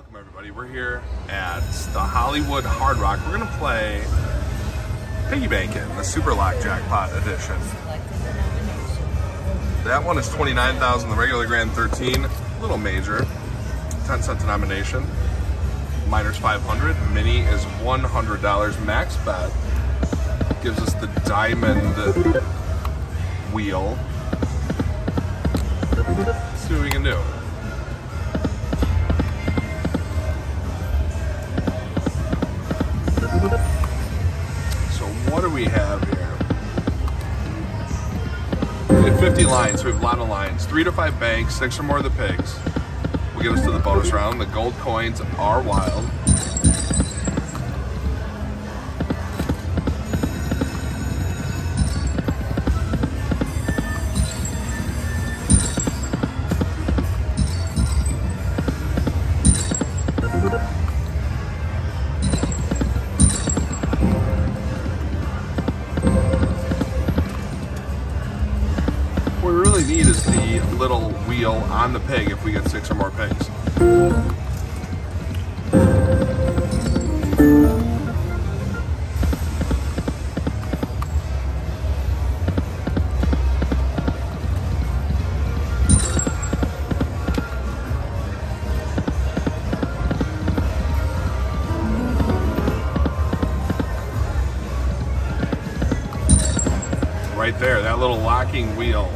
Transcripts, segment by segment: Welcome everybody, we're here at the Hollywood Hard Rock. We're gonna play Piggy Bankin the Super Lock Jackpot Edition. That one is 29,000, the regular Grand 13, little major, 10-cent denomination. Minor's 500, mini is $100, max bet gives us the diamond wheel. Let's see what we can do. What do we have here? We have 50 lines, so we have a lot of lines. 3 to 5 banks, 6 or more of the pigs will get us to the bonus round. The gold coins are wild. Need is the little wheel on the pig if we get 6 or more pigs. Right there, that little locking wheel.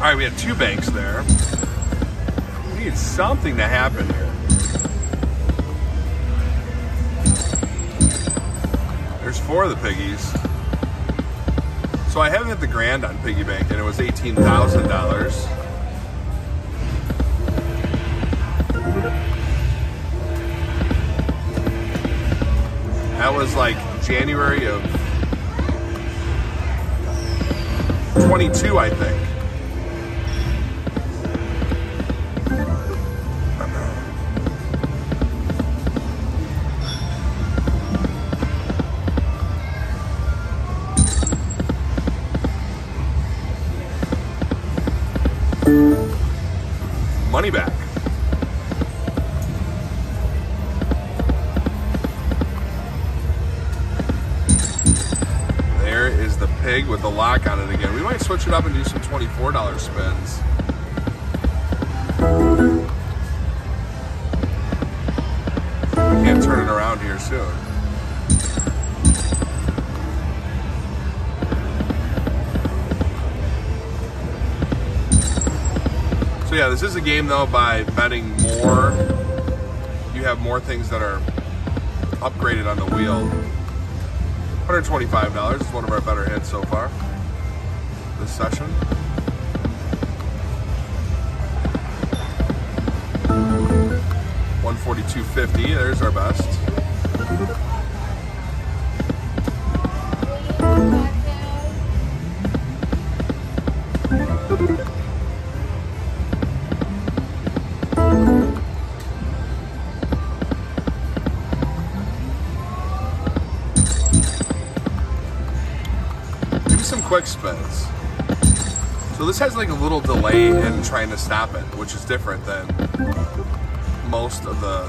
All right, we had 2 banks there. We need something to happen here. There's 4 of the piggies. So I haven't hit the grand on Piggy Bank, and it was $18,000. That was like January of 22, I think. Money back. There is the pig with the lock on it again. We might switch it up and do some $24 spins. We can't turn it around here soon. So yeah, this is a game though, by betting more, you have more things that are upgraded on the wheel. $125 is one of our better hits so far this session. $142.50, there's our best. Some quick spins. So this has like a little delay in trying to stop it, which is different than most of the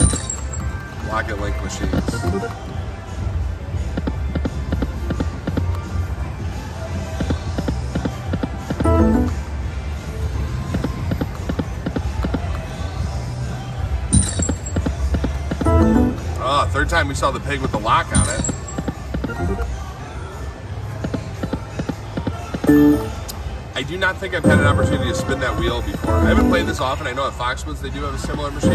lock and link machines. Oh, third time we saw the pig with the lock on it. I do not think I've had an opportunity to spin that wheel before. I haven't played this often. I know at Foxwoods they do have a similar machine.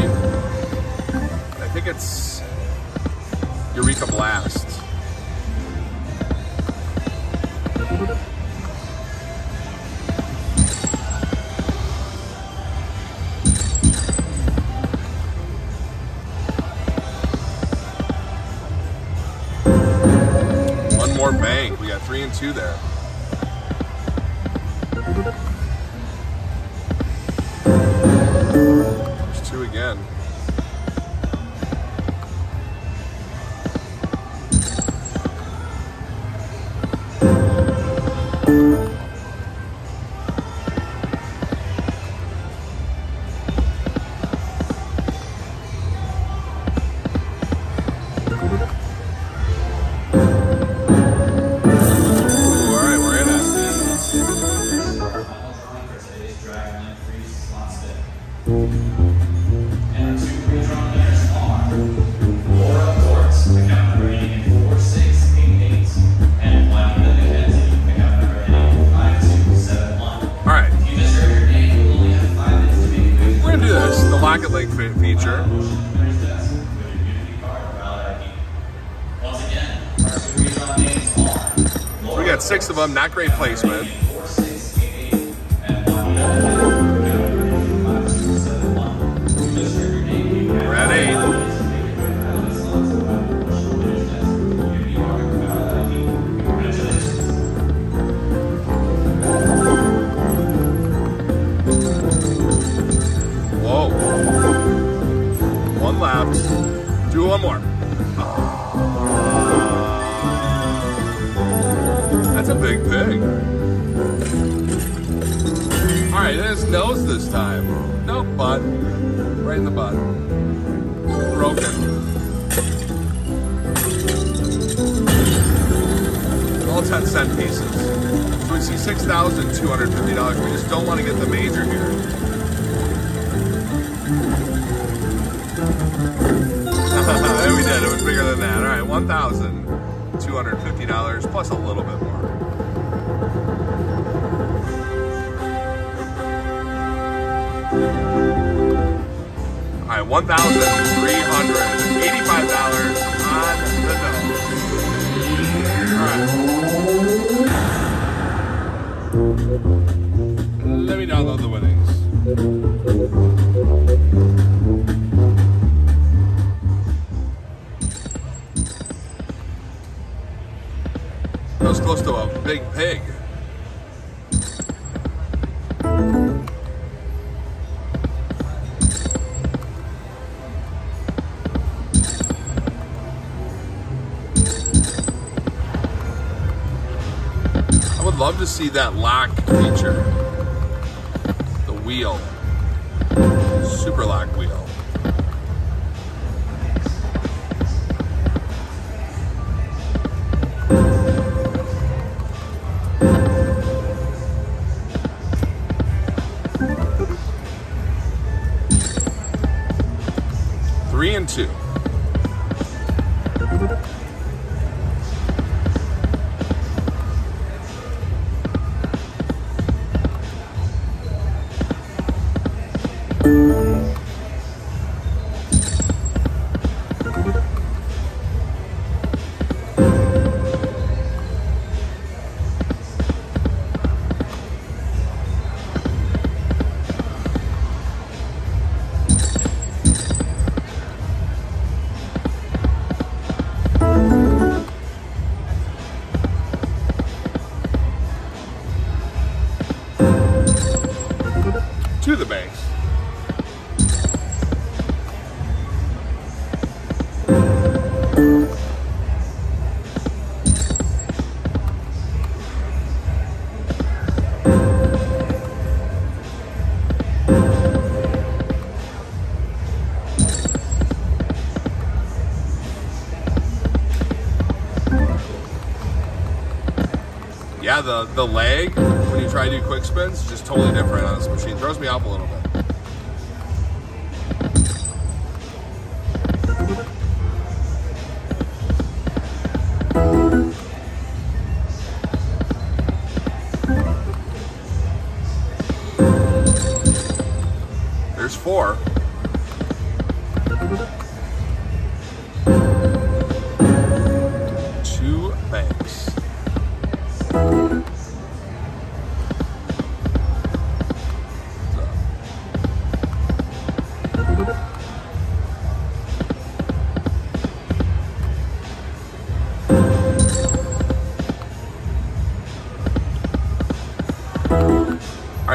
I think it's Eureka Blast. and two there. There's two again. Six of them, not great placement. We're at 8. Whoa. One left. Do one more. That's a big thing. All right, there's nose this time. No butt. Right in the butt. Broken. All 10-cent pieces. So we see $6,250. We just don't want to get the major here. There we did. It was bigger than that. All right, $1,250 plus a little bit more. All right, $1,385 on the nose. All right. Let me download the winnings. That was close to a big pig. I would love to see that lock feature. The wheel. Super lock wheel. Two. To the banks. Yeah, the leg. When you try to do quick spins, just totally different on this machine. Throws me off a little bit. There's 4.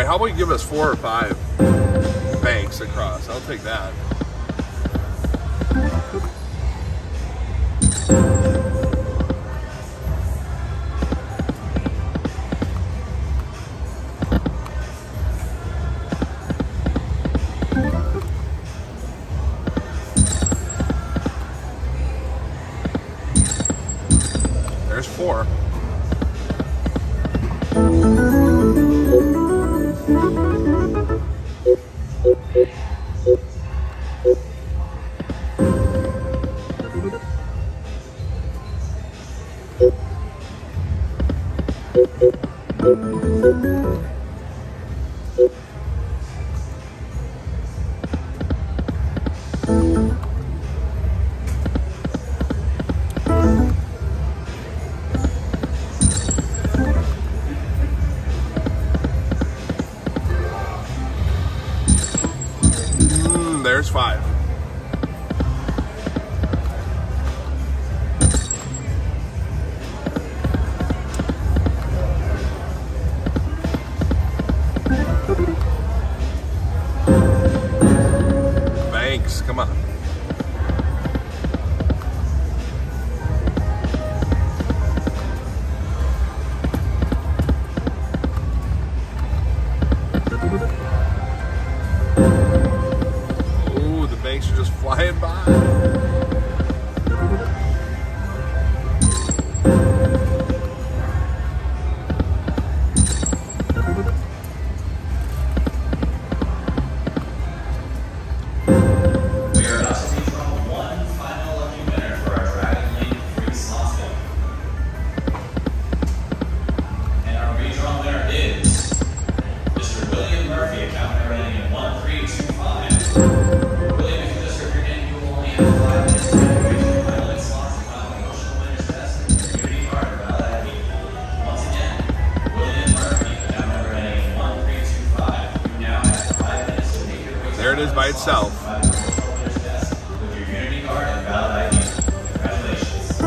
how about you give us 4 or 5 banks across? I'll take that. There's 4. There's 5. Banks, come on. Banks are just flying by. We're about to be from one final lucky winner for our Dragon Lane 3 slot spin. And our redrawn winner is Mr. William Murphy, account number ending in 1325. There it is by itself. With your Unity card and valid ID. Congratulations.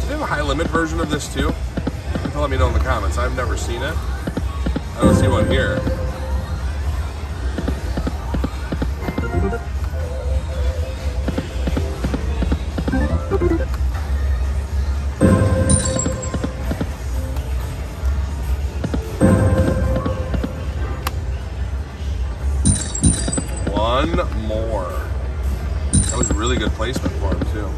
Do they have a high limit version of this too? You can let me know in the comments. I've never seen it. I don't see one here. One more. That was a really good placement for him too.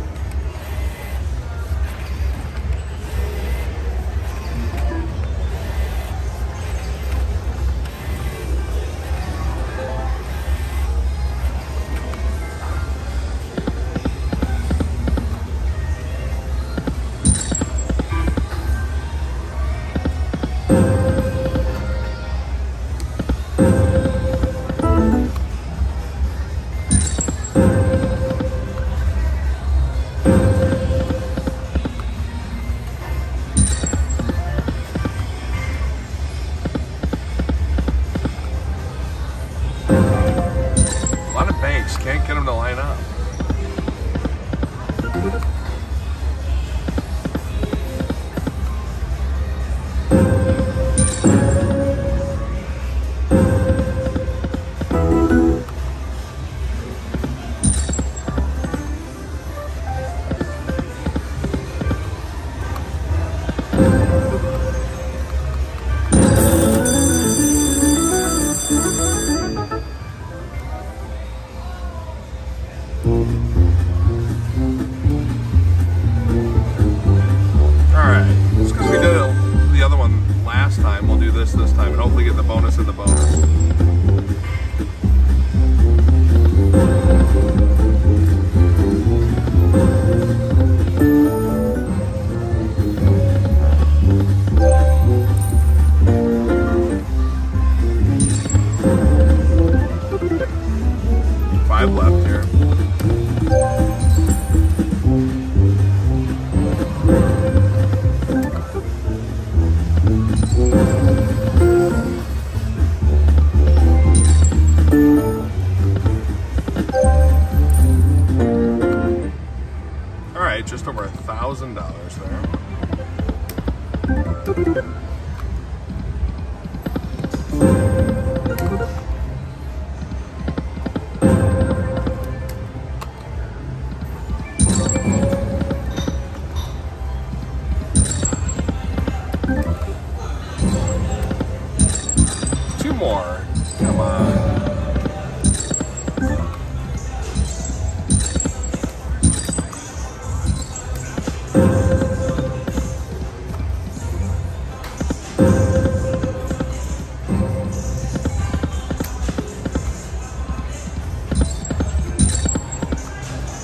Two more. Come on.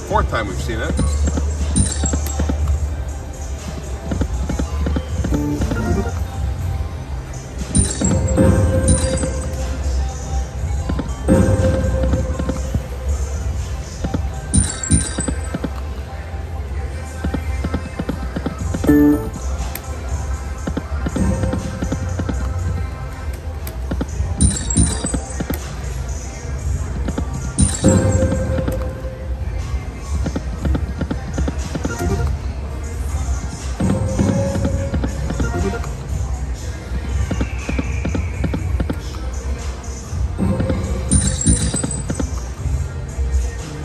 Fourth time we've seen it.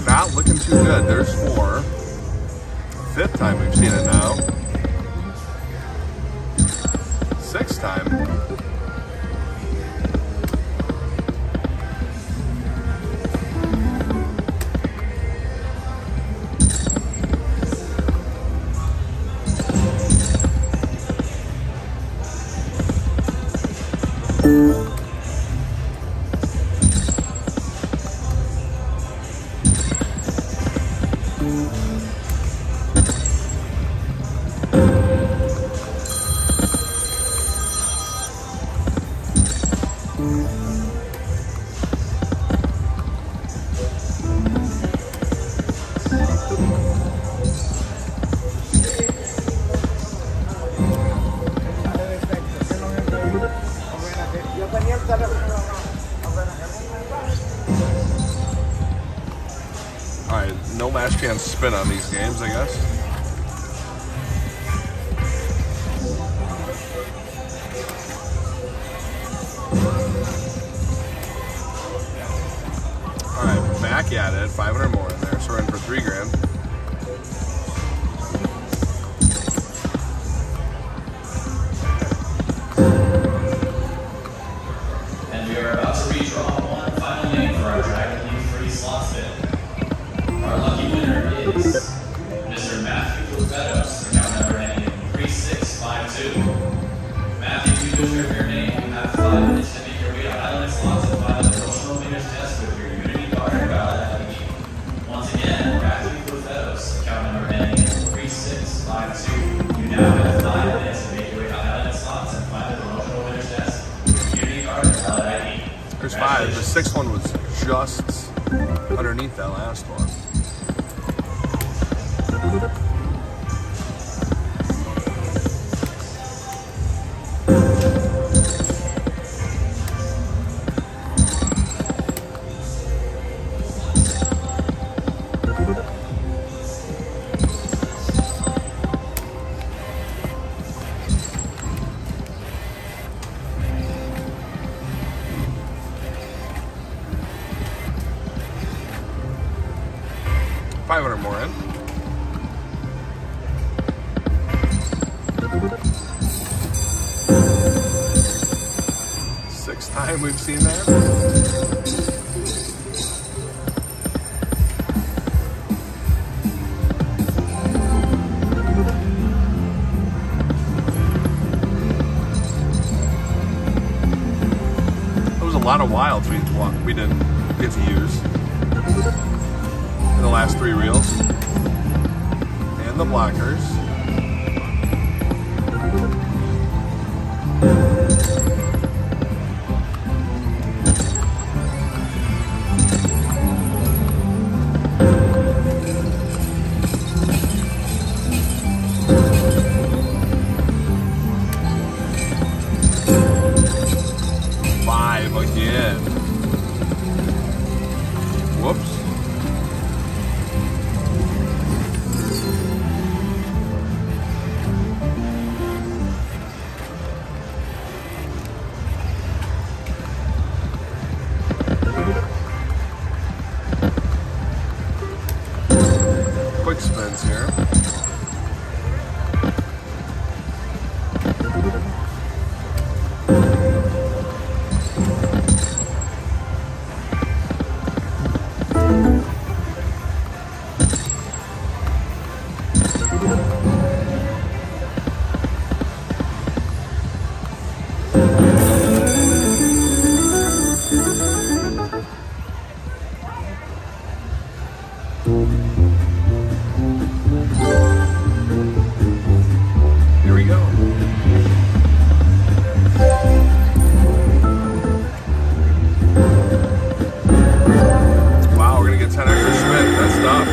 Not looking too good. There's four. Fifth time we've seen it now. Sixth time. Alright, no last chance spin on these games, I guess. Alright, back at it, 500 more in there, so we're in for 3 grand. And we are about to redraw one final name for our Dragon League 3 slot spin. Our lucky winner is Mr. Matthew Betos, account number ending 3652. Matthew, you declare your name, you have 5 minutes to make your way to Highland Slots and file the promotional winner's test with your Unity card and ballot at the game. Once again, Matthew Betos, account number ending 3652. You now have 5 minutes to make your way to Highland Slots and file the promotional winner's test with your Unity card and ballot at the game. There's five. The sixth one was just underneath that last one. More in. Sixth time we've seen that. There was a lot of wilds we didn't get to use. In the last three reels, and the blockers. Five again. Whoops. Wow, we're gonna get 10 extra spins. That's tough.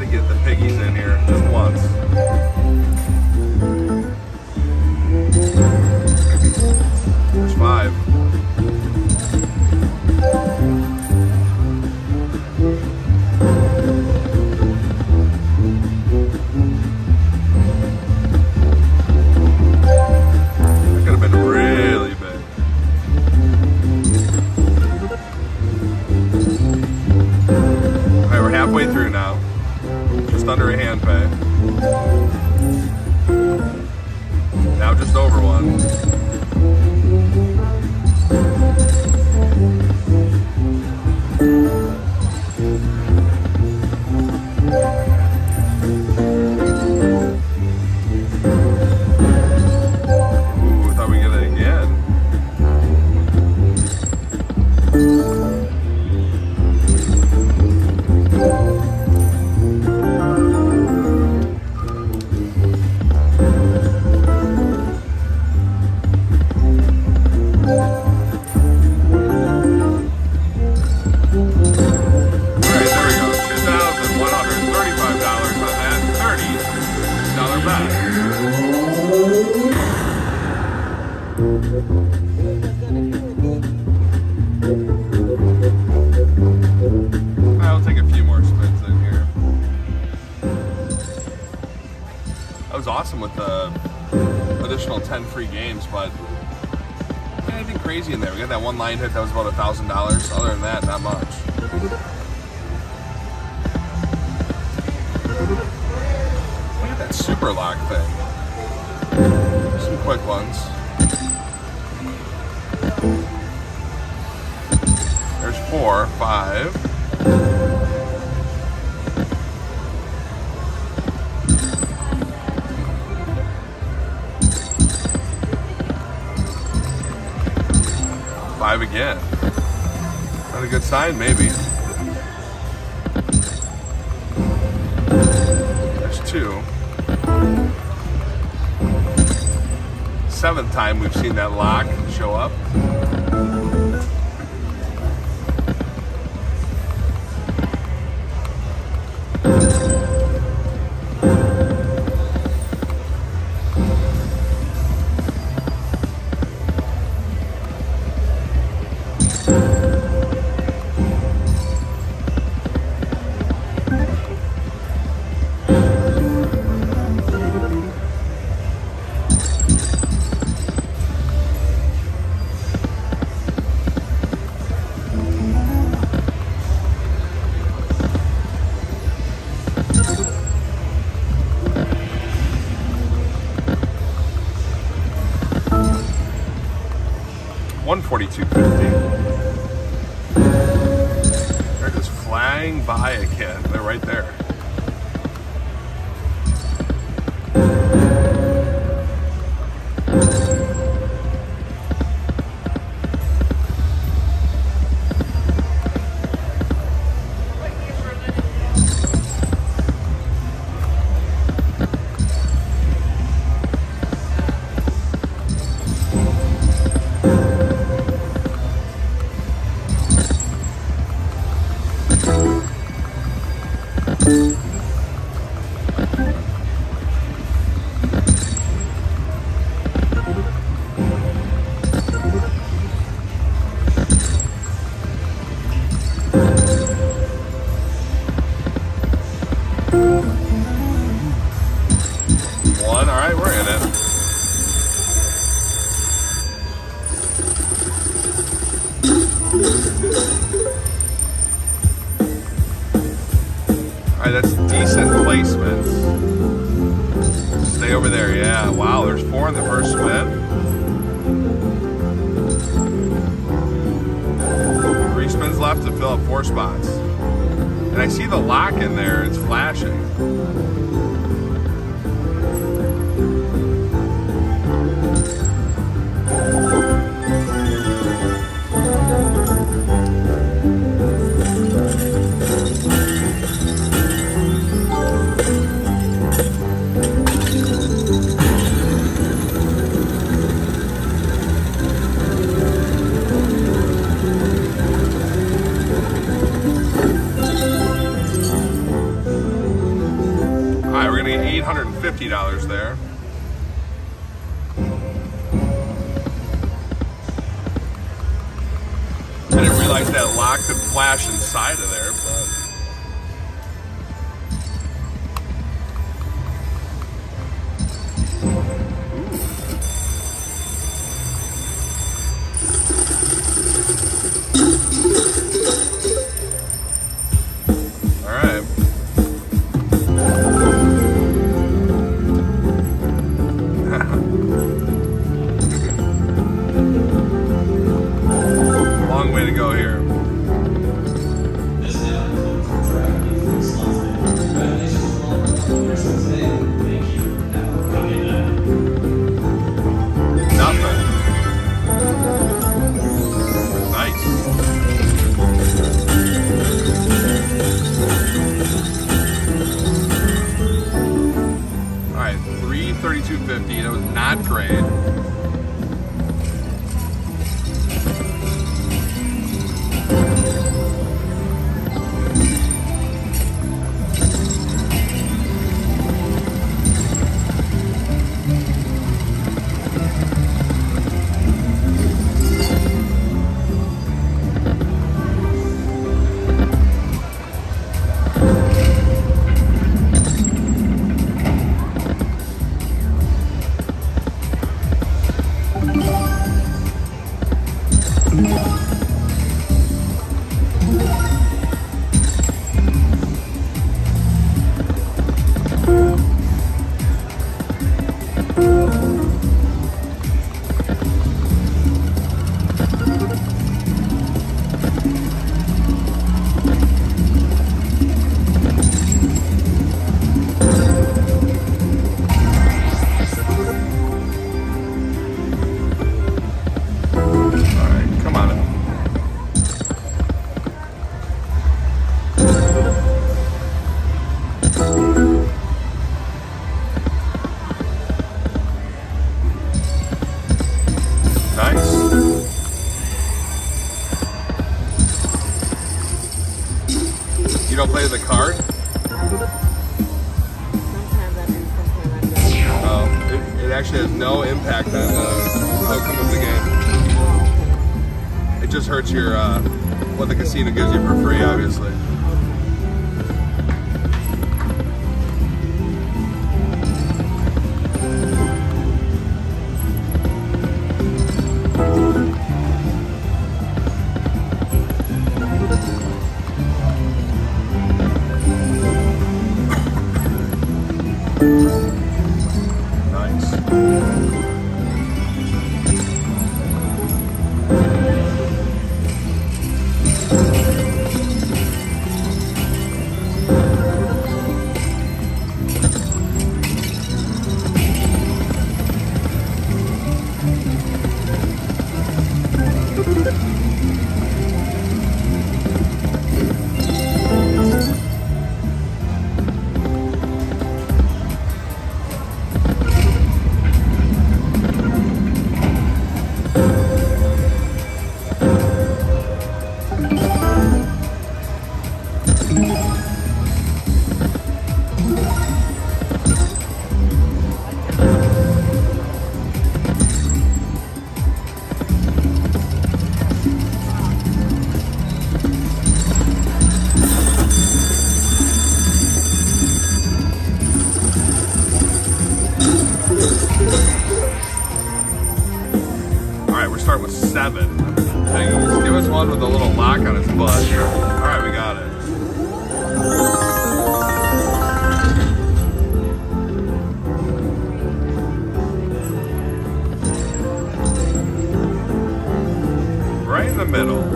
To get the piggies in here just once. There's 5. That could have been really big. Alright, we're halfway through now. Just under a hand pay. Now just over one. Ooh, I thought we'd get it again. I'll take a few more spins in here. That was awesome with the additional 10 free games, but anything crazy in there. We got that one line hit that was about $1,000. Other than that, not much. That super lock thing. Some quick ones. There's 4, 5. Five again. Not a good sign, maybe. There's 2. 7th time we've seen that lock show up. $142.50. They're just flying by again. They're right there. Alright, that's decent placements. Stay over there, yeah. Wow, there's 4 in the first spin. 3 spins left to fill up 4 spots. And I see the lock in there, it's flashing. $850 there. I didn't realize that lock could flash inside of there, but... $32.50. That was not great. Don't play the card? Oh, it actually has no impact on the outcome of the game. It just hurts your what the casino gives you for free, obviously. With a little lock on his butt. Alright, we got it. Right in the middle.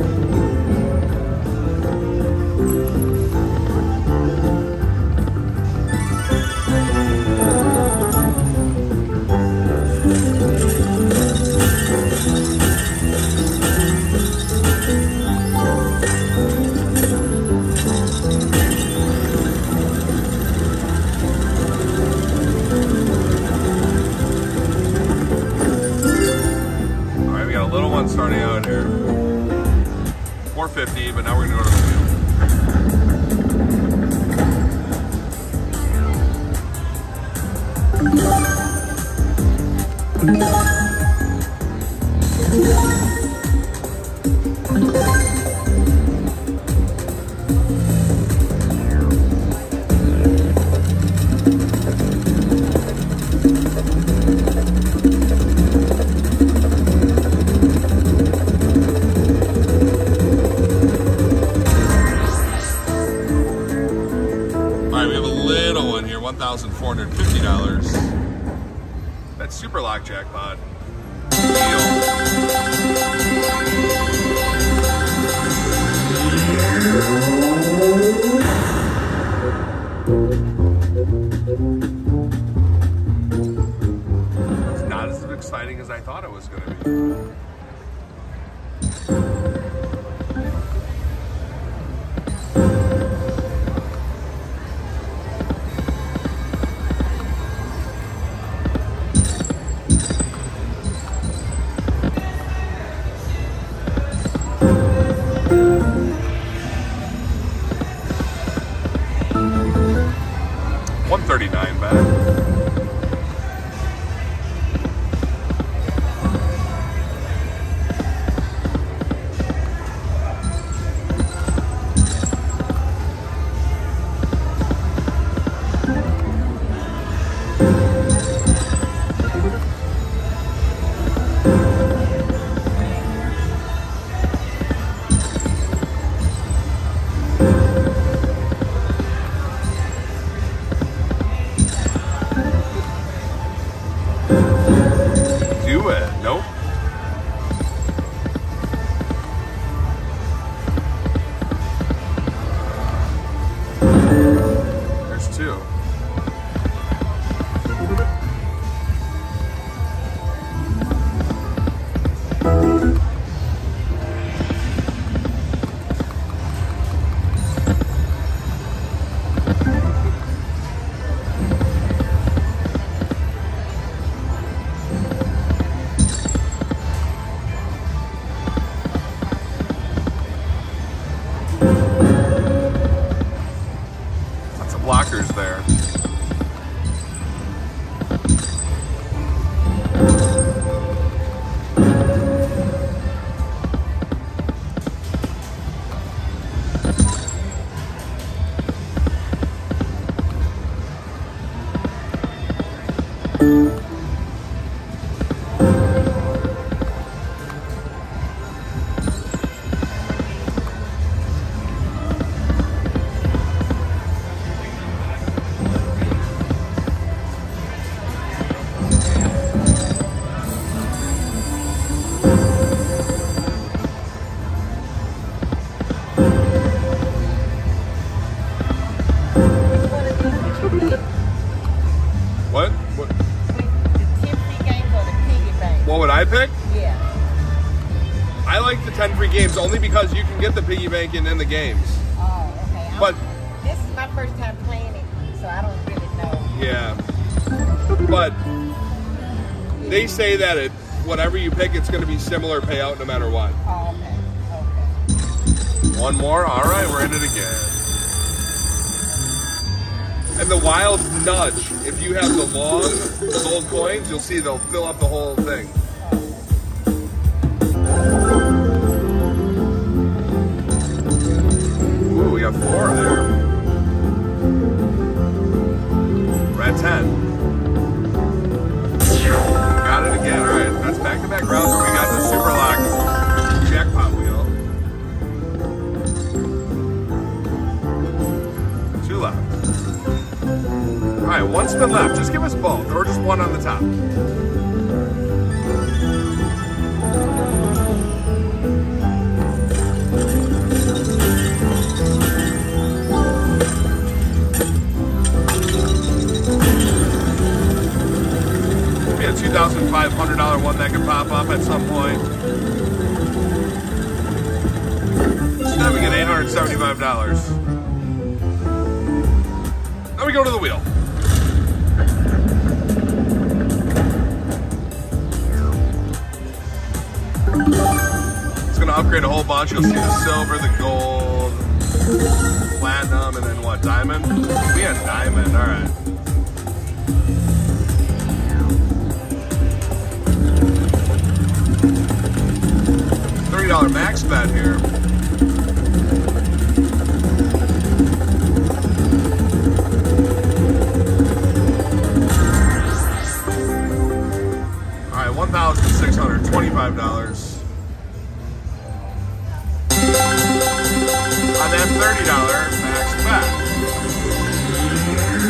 Starting out here, 450, but now we're going to go to the field. $1,450. That Super Lock Jackpot deal. It's not as exciting as I thought it was going to be. Games only because you can get the piggy bankin in the games. Oh, okay. But this is my first time playing it, so I don't really know. Yeah, but they say that it whatever you pick, it's going to be similar payout no matter what. Oh, okay. Okay. One more. All right, we're in it again. And the wild nudge. If you have the long gold coins, you'll see they'll fill up the whole thing. Four there. We're at 10. Got it again. All right, that's back-to-back rounds where we got the Super Lock Jackpot wheel. Two left. All right, one spin left. Just give us both, or just one on the top. $2,500 one that could pop up at some point. Now we get $875. Now we go to the wheel. It's going to upgrade a whole bunch. You'll see the silver, the gold, platinum, and then what, diamond? We had diamond, all right. $3 max bet here. All right, $1,625. On that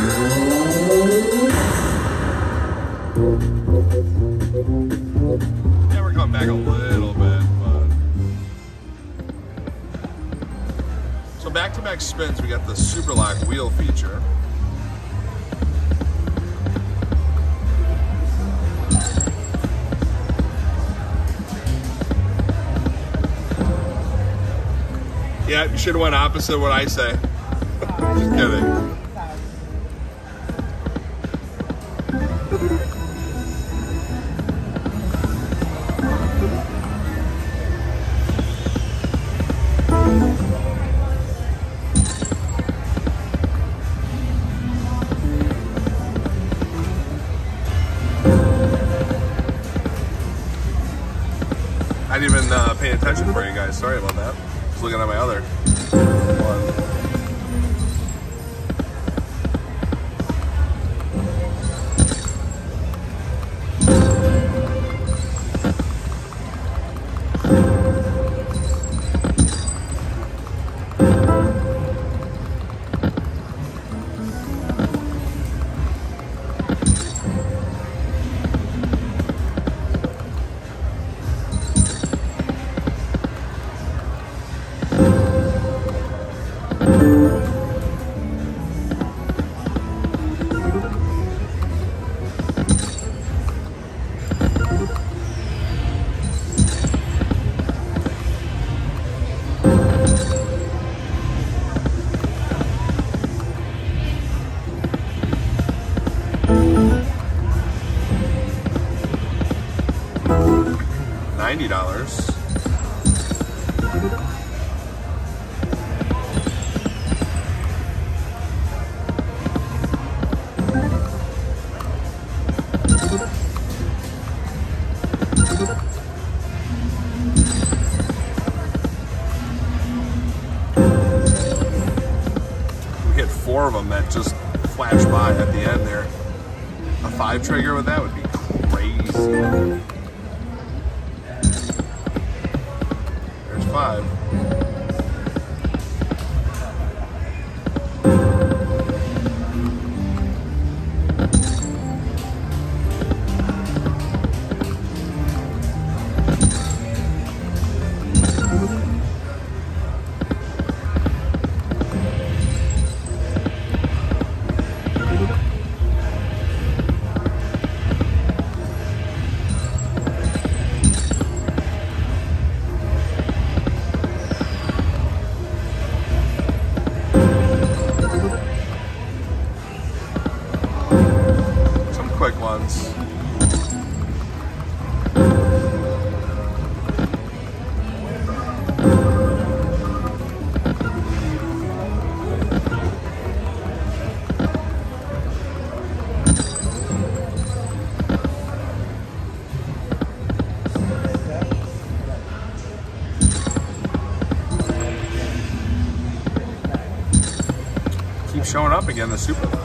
$30 max bet. automatic spins, we got the super lock wheel feature. Yeah, you should have went opposite of what I say. Just kidding. I didn't even pay attention for you guys. Sorry about that. Just looking at my other $90. We hit four of them that just flashed by at the end there. A 5-trigger with that would be crazy. Five. Quick ones. Keep showing up again, the super lock.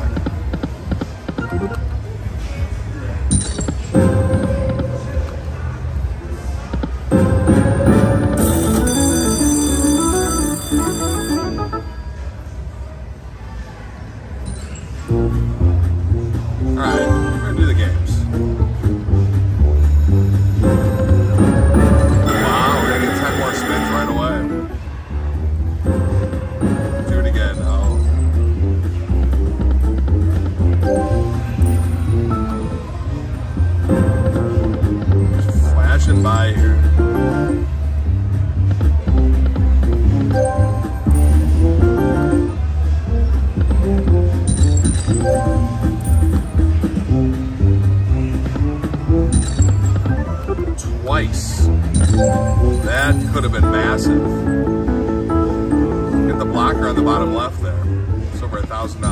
By here. Twice. That could have been massive. Hit the blocker on the bottom left there. It's over $1,000.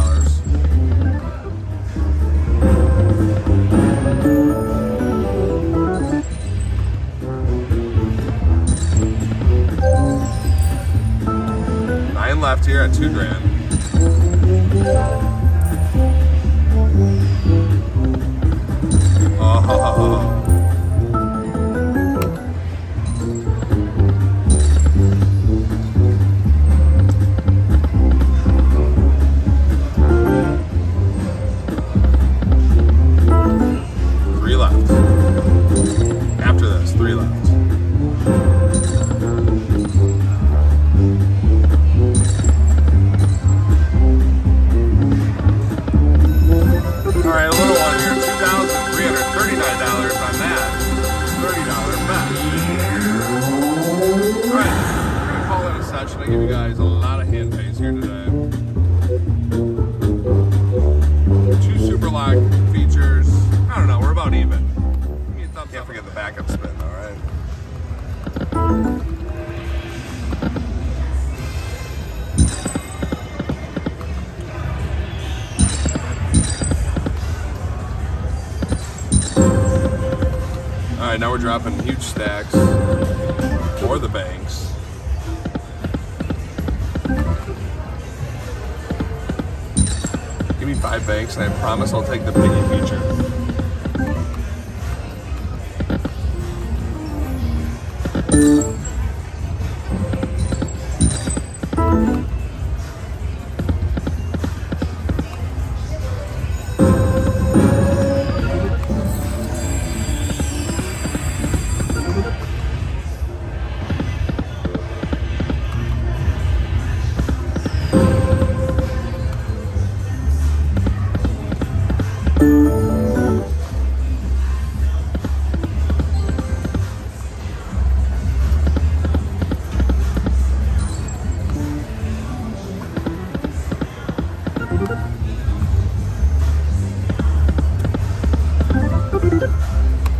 Left here at $2,000. Oh. 3 left. After this, 3 left. forget the backup spin, all right? All right, now we're dropping huge stacks or the banks. Give me 5 banks and I promise I'll take the piggy feature.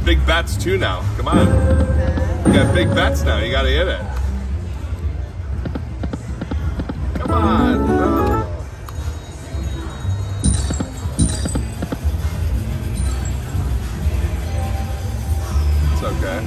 Big bets too now. Come on. You got big bets now. You got to hit it. Come on. No. It's okay.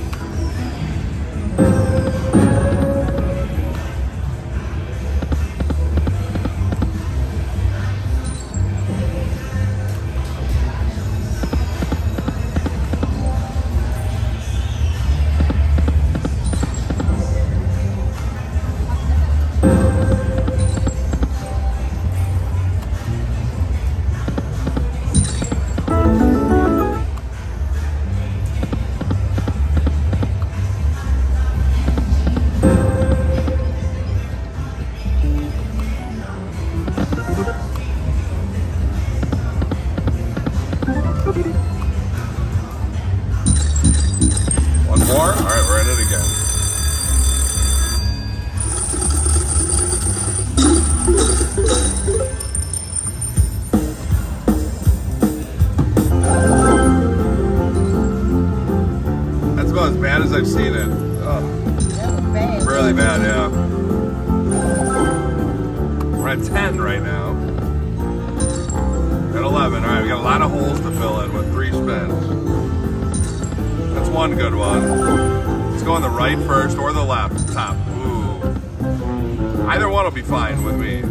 That's about as bad as I've seen it. Oh. Bad. Really bad, yeah. We're at 10 right now. At 11, all right, we got a lot of holes to fill in with 3 spins. That's one good one. Let's go on the right first or the left, top. Ooh. Either one will be fine with me.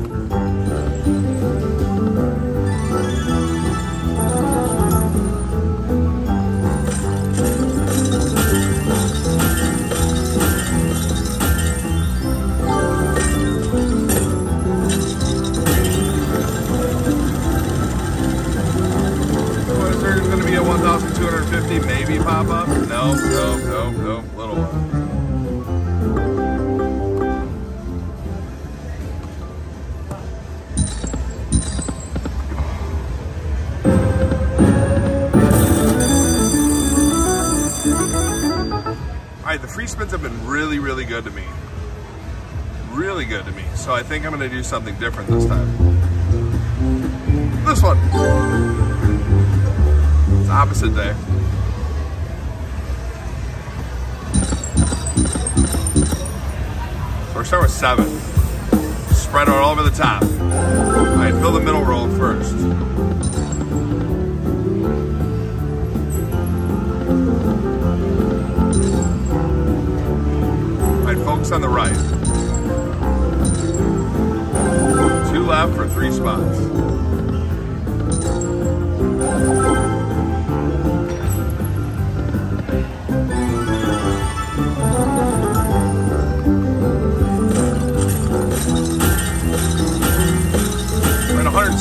Maybe pop up? No, no, no, no, little one. All right, the free spins have been really, really good to me. Really good to me. So I think I'm gonna do something different this time. This one. It's the opposite day. We're starting with 7. Spread out all over the top. All right, fill the middle roll first. All right, focus on the right. 2 left for 3 spots.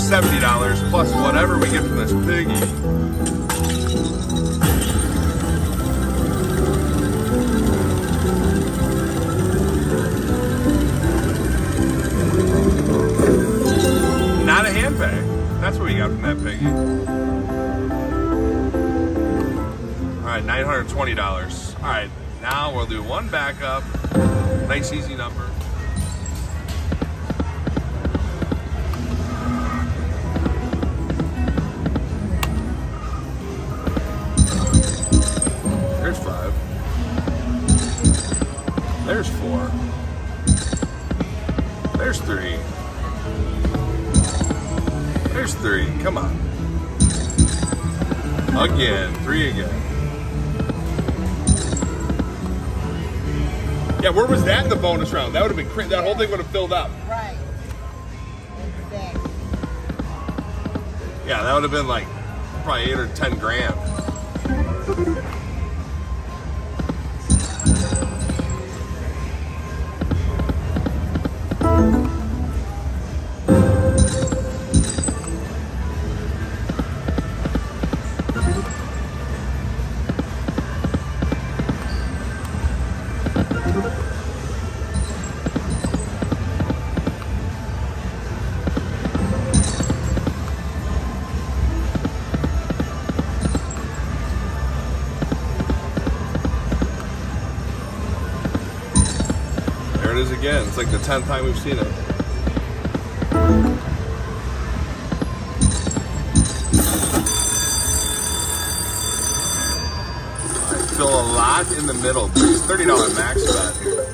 $70 plus whatever we get from this piggy. Not a handbag. That's what we got from that piggy. All right, $920. All right, now we'll do one backup. Nice, easy number. four. There's three. There's three. Come on. Again. Three again. Yeah, where was that in the bonus round? That would have been crazy. That whole thing would have filled up. Right. Exactly. Yeah, that would have been like probably 8 or 10 grand. Again, it's like the 10th time we've seen it. I feel a lot in the middle. It's $30 max bet here.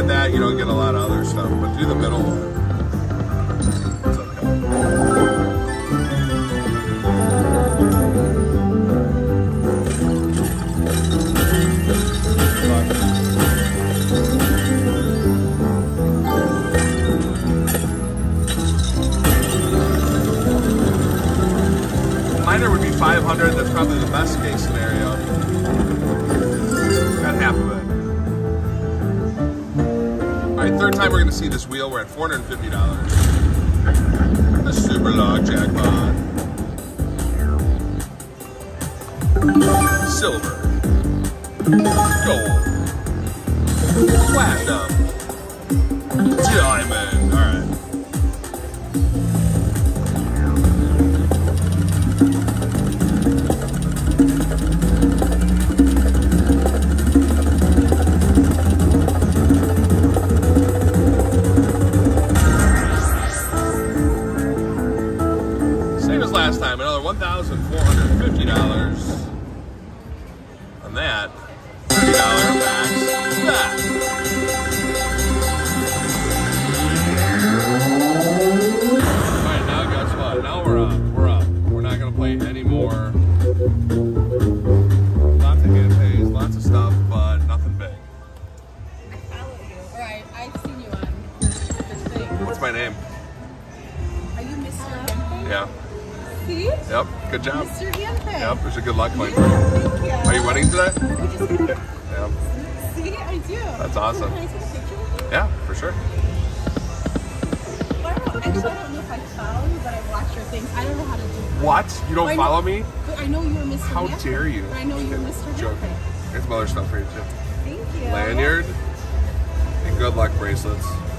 That, you don't get a lot of other stuff, but do the middle one. It's okay. Minor would be 500. That's probably the best case scenario. Got half of it. Third time we're going to see this wheel. We're at $450. The Super Lock Jackpot. Silver. Gold. Platinum. Diamond. $1,450 on that. $30 max. All right, now guess what? Now we're up. We're up. We're not gonna play anymore. Lots of hand pays, lots of stuff, but nothing big. I follow you. All right, I've seen you on the thing. What's my name? Are you Mr. Handpay? Yeah. See? Yep. Good job. Mr. Handpay. Yep, it's a good luck point for you. Yeah. Are you winning today? Yep. See, I do. That's awesome. Can I take a picture with you? Yeah, for sure. Well, I don't know if I follow you, but I watch your things. I don't know how to do it. What? You don't follow me? But I know you're Mr. Handpay. How dare you? I know you're Mr. Handpay. Here's some other stuff for you too. Thank you. Lanyard and good luck bracelets.